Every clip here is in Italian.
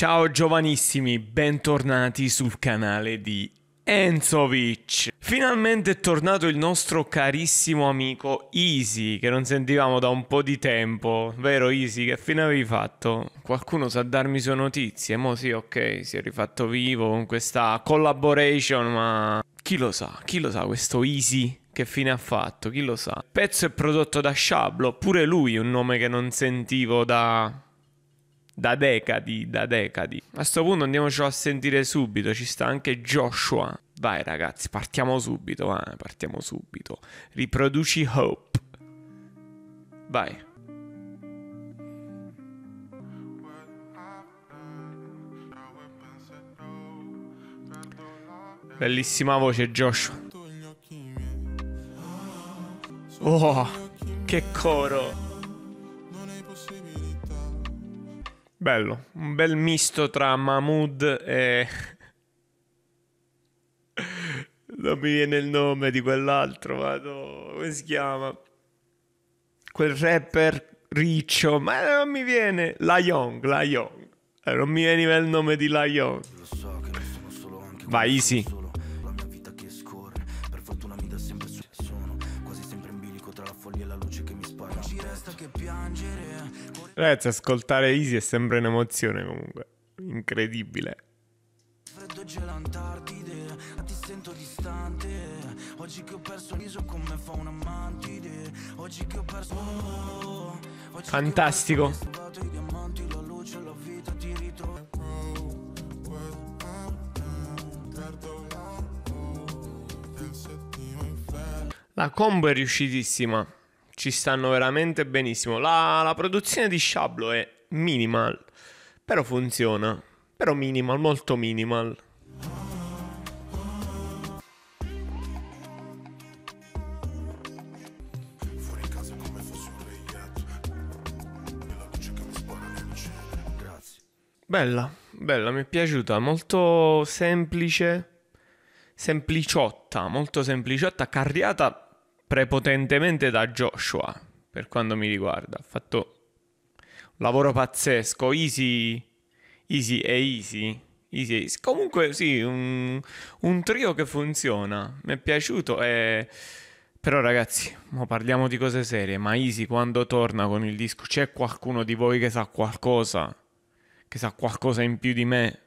Ciao giovanissimi, bentornati sul canale di Enzovic. Finalmente è tornato il nostro carissimo amico Izi, che non sentivamo da un po' di tempo. Vero Izi, che fine avevi fatto? Qualcuno sa darmi sue notizie? Mo sì, ok, si è rifatto vivo con questa collaboration, ma chi lo sa questo Izi? Che fine ha fatto, chi lo sa? Pezzo è prodotto da Shablo, pure lui un nome che non sentivo da decadi. A sto punto andiamocelo a sentire subito, ci sta anche Joshua. Vai ragazzi, partiamo subito, vai, partiamo subito. Riproduci Hope. Vai. Bellissima voce Joshua. Oh, che coro. Bello, un bel misto tra Mahmood e... non mi viene il nome di quell'altro, vado... come si chiama? Quel rapper riccio, ma non mi viene... La Young. Non mi veniva il nome di La Young. Vai, Easy. Ragazzi, ascoltare Easy è sempre un'emozione comunque. Incredibile. Freddo gelantartide, a ti sento distante. Oggi che ho perso il viso come fa un amantide. Oggi che ho perso... fantastico. La combo è riuscitissima. Ci stanno veramente benissimo. La produzione di Shablo è minimal, però funziona. Però minimal, molto minimal. Fuori casa come fosse un reietto. Nella luce che mi spara nel cielo. Grazie. Bella, bella, mi è piaciuta. Molto semplice. Sempliciotta, molto sempliciotta. Carriata prepotentemente da Joshua, per quanto mi riguarda. Ha fatto un lavoro pazzesco. Easy. Comunque sì, un trio che funziona. Mi è piaciuto e... però ragazzi, mo parliamo di cose serie. Ma Easy quando torna con il disco, c'è qualcuno di voi che sa qualcosa? Che sa qualcosa in più di me?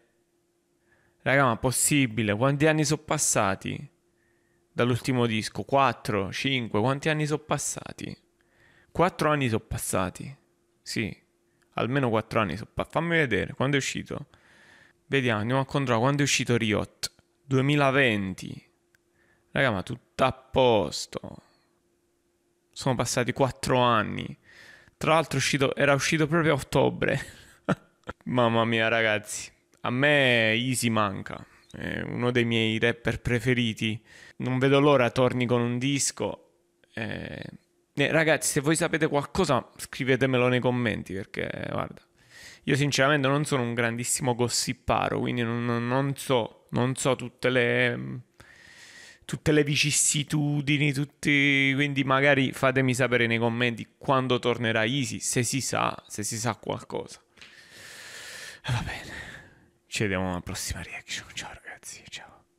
Raga, ma possibile? Quanti anni sono passati? Dall'ultimo disco, 4, 5, quanti anni sono passati? 4 anni sono passati, sì, almeno 4 anni sono passati, fammi vedere, quando è uscito? Vediamo, andiamo a controllare, quando è uscito Riot? 2020, raga, ma tutto a posto, sono passati 4 anni, tra l'altro era uscito proprio a ottobre, mamma mia ragazzi, a me Easy manca. Uno dei miei rapper preferiti. Non vedo l'ora torni con un disco. Ragazzi, se voi sapete qualcosa, scrivetemelo nei commenti, perché guarda, io sinceramente non sono un grandissimo gossiparo, quindi non so tutte le vicissitudini, quindi magari fatemi sapere nei commenti quando tornerà Easy, se si sa qualcosa. Va bene, ci vediamo alla prossima reaction. Ciao ragazzi, ciao.